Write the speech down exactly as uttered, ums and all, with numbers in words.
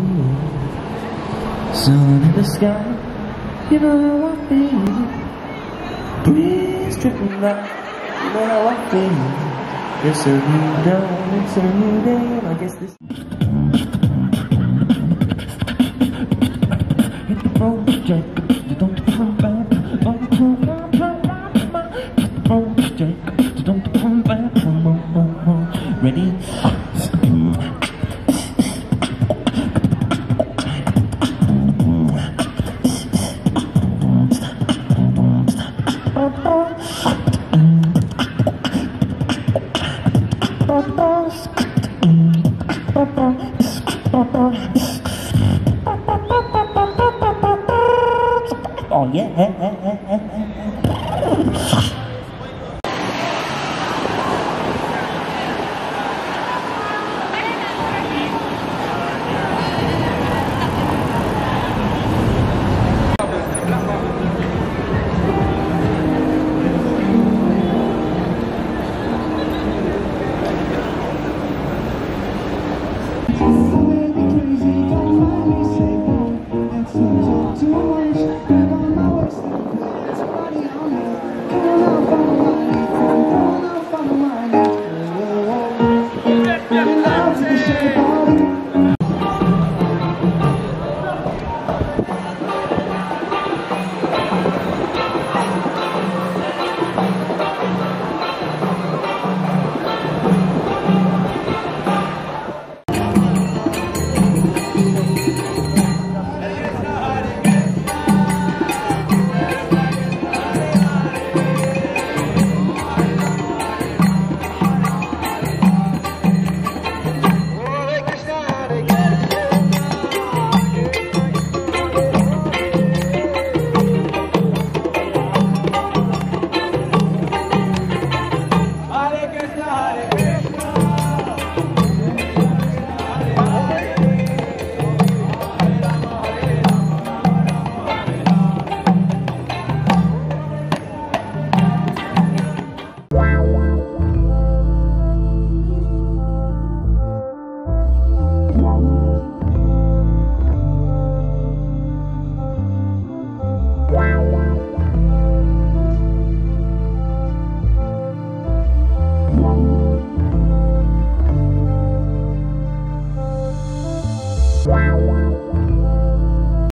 me. Sun in the sky, you know how I feel. Breeze dripping up, you know how I feel. It's a new dawn, it's a new day. I guess this. Hit the road, Jacob. You don't come back. Don't come back. Hit the road, Jacob. You don't come back. Ready? Oh yeah.